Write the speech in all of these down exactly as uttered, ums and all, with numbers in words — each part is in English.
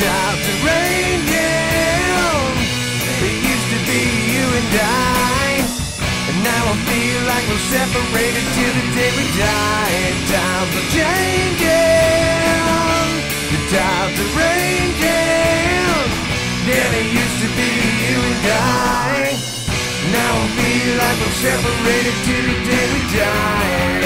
stopped the rain down. It used to be you and I, and now I feel like we're separated till the day we die. Times are changing, the times are ranging. Then it used to be you and I, now I feel like we're separated till the day we die.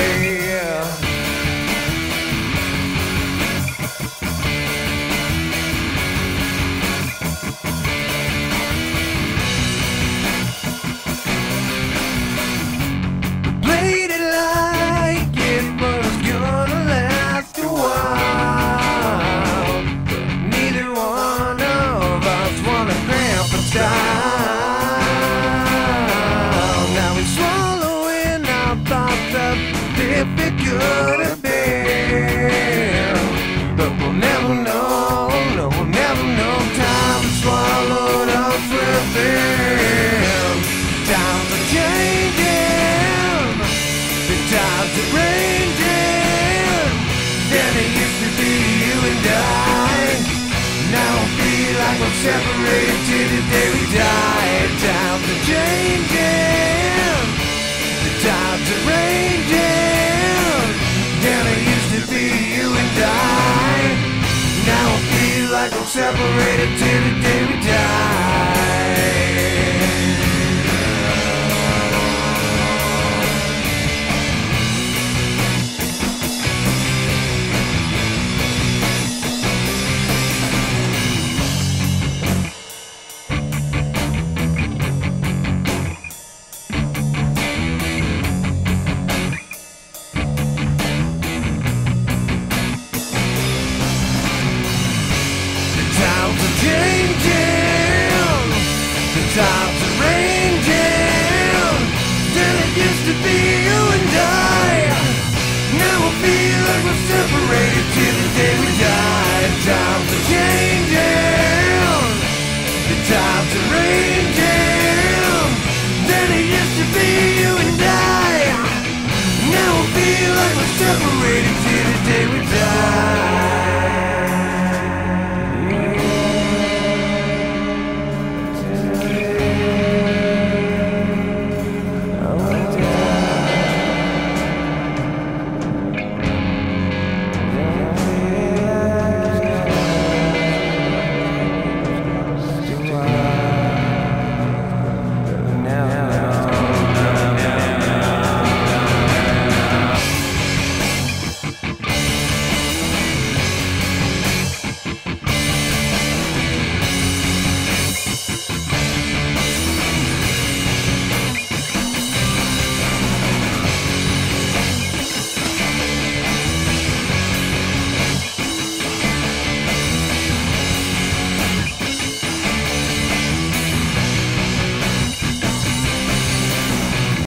Separated till the day we die. Times are changing, the times are ranging. Then it used to be you and I, now I feel like I'm separated till the day we die. Separated till the day we